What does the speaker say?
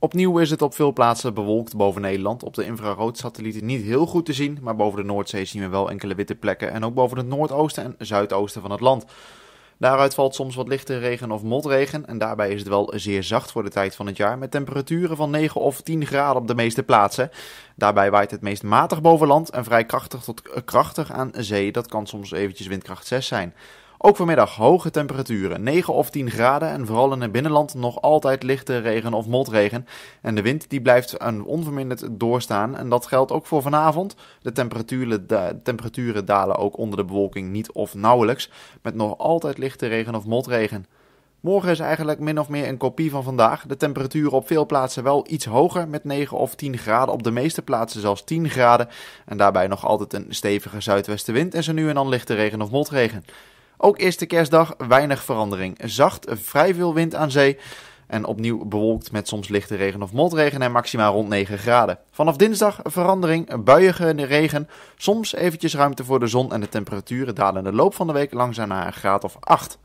Opnieuw is het op veel plaatsen bewolkt boven Nederland. Op de infraroodsatellieten niet heel goed te zien, maar boven de Noordzee zien we wel enkele witte plekken en ook boven het noordoosten en zuidoosten van het land. Daaruit valt soms wat lichte regen of motregen en daarbij is het wel zeer zacht voor de tijd van het jaar met temperaturen van 9 of 10 graden op de meeste plaatsen. Daarbij waait het meest matig boven land en vrij krachtig tot krachtig aan zee, dat kan soms eventjes windkracht 6 zijn. Ook vanmiddag hoge temperaturen, 9 of 10 graden en vooral in het binnenland nog altijd lichte regen of motregen. En de wind die blijft onverminderd doorstaan en dat geldt ook voor vanavond. De temperaturen dalen ook onder de bewolking niet of nauwelijks met nog altijd lichte regen of motregen. Morgen is eigenlijk min of meer een kopie van vandaag. De temperaturen op veel plaatsen wel iets hoger met 9 of 10 graden. Op de meeste plaatsen zelfs 10 graden en daarbij nog altijd een stevige zuidwestenwind en zo nu en dan lichte regen of motregen. Ook eerste kerstdag weinig verandering. Zacht, vrij veel wind aan zee en opnieuw bewolkt met soms lichte regen of motregen en maximaal rond 9 graden. Vanaf dinsdag verandering, buiige regen, soms eventjes ruimte voor de zon en de temperaturen dalen in de loop van de week langzaam naar een graad of 8.